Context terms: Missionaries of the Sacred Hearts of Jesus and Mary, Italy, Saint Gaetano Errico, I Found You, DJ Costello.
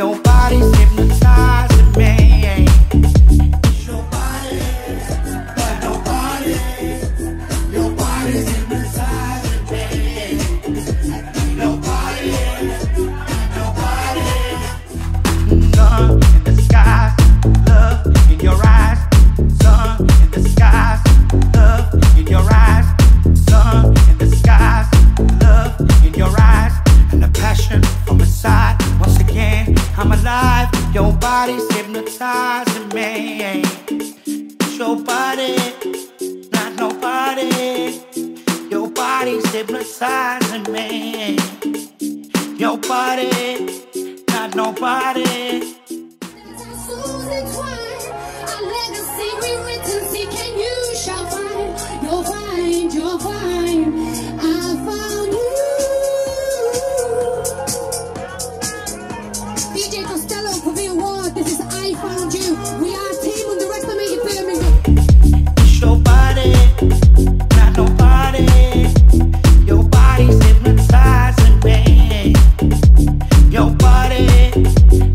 Your body's hypnotizing me. Your body, but nobody. Your body's hypnotizing me. Nobody, nobody. Sun in the sky, love in your eyes. Sun in the skies, love in your eyes. Sun in the skies, love in your eyes. And the passion from inside. Once again, I'm alive. Your body's hypnotizing me. Your body, not nobody. Your body's hypnotizing me. Your body, not nobody. DJ Costello for the award. This is I Found You. We are team on the Reclamation Pyramid. It's your body, not nobody. Your body's hypnotizing me. Your body.